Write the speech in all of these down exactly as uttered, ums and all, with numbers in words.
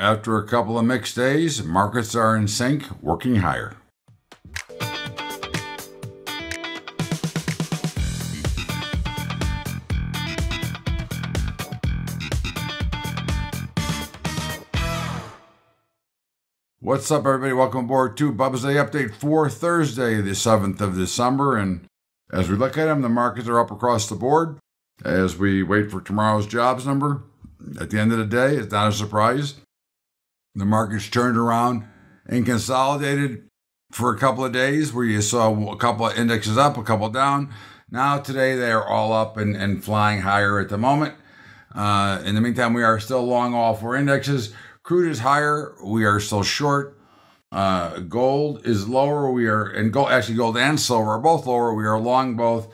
After a couple of mixed days, markets are in sync, working higher. What's up, everybody? Welcome aboard to Bubba's Day Update for Thursday, the seventh of December. And as we look at them, the markets are up across the board as we wait for tomorrow's jobs number. At the end of the day, it's not a surprise. The markets turned around and consolidated for a couple of days where you saw a couple of indexes up, a couple down. Now today, they are all up and, and flying higher at the moment. Uh, in the meantime, we are still long all four indexes. Crude is higher. We are still short. Uh, gold is lower. We are, and gold, actually gold and silver are both lower. We are long both.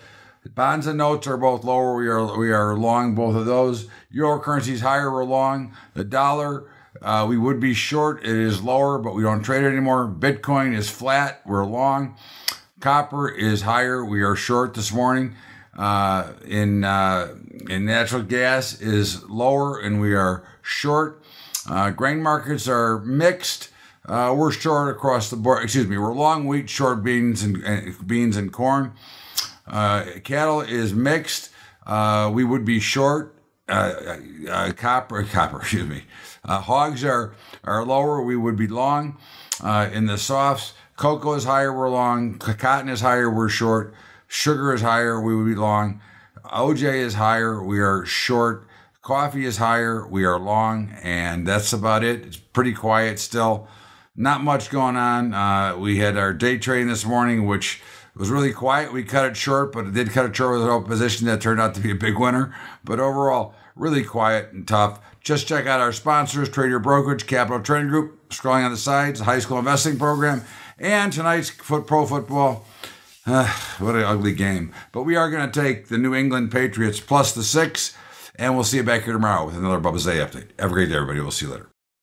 Bonds and notes are both lower. We are, we are long both of those. Euro currency is higher. We're long. The dollar, uh, we would be short. It is lower, but we don't trade it anymore. Bitcoin is flat. We're long. Copper is higher. We are short this morning. Uh, in, uh, in natural gas is lower and we are short. Uh, grain markets are mixed. Uh, we're short across the board. Excuse me, we're long wheat, short beans, and, and beans and corn. Uh, cattle is mixed. Uh, we would be short. Uh, uh, copper, copper. Excuse me. Uh, hogs are are lower. We would be long. Uh, in the softs, cocoa is higher. We're long. Cotton is higher. We're short. Sugar is higher. We would be long. O J is higher. We are short. Coffee is higher. We are long, and that's about it. It's pretty quiet still. Not much going on. Uh, we had our day trading this morning, which was really quiet. We cut it short, but it did cut it short with an open position that turned out to be a big winner. But overall, really quiet and tough. Just check out our sponsors, Trader Brokerage, Capital Trading Group, Scrolling on the Sides, High School Investing Program, and tonight's foot, pro football. Uh, what an ugly game. But we are going to take the New England Patriots plus the six. And we'll see you back here tomorrow with another Bubba's Day Update. Have a great day, everybody. We'll see you later.